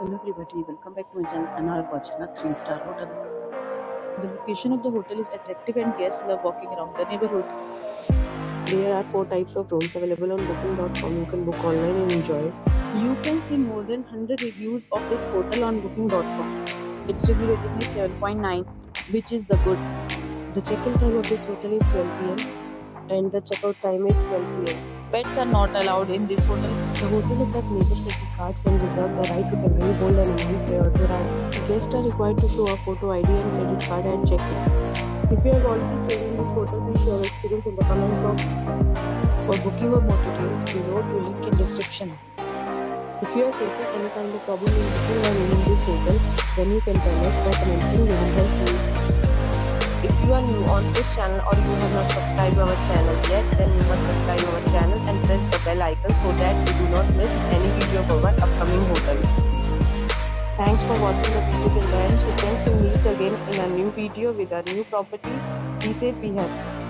Hello everybody, welcome back to my channel and I'm watching a 3-star hotel. The location of the hotel is attractive and guests love walking around the neighborhood. There are 4 types of rooms available on booking.com. You can book online and enjoy. You can see more than 100 reviews of this hotel on booking.com. Its review rating is 7.9, which is the good. The check-in time of this hotel is 12 p.m. and the check-out time is 12 p.m. Pets are not allowed in this hotel. The hotel accepts major credit cards and reserves the right to temporarily hold an amount prior to arrival. Guests are required to show a photo ID and credit card at check-in. If you have already stayed in this hotel, please share your experience in the comment box. For booking or more details, below the link in description. If you are facing any kind of problem in booking or room in this hotel, then you can tell us by commenting we will help you. If you are new on this channel or you have not subscribed to our channel yet, then you must subscribe to our channel and press the bell icon so that you do not miss any video of our upcoming hotel. Thanks for watching the video till the end. So friends, we'll meet again in a new video with a new property. Be safe, be happy.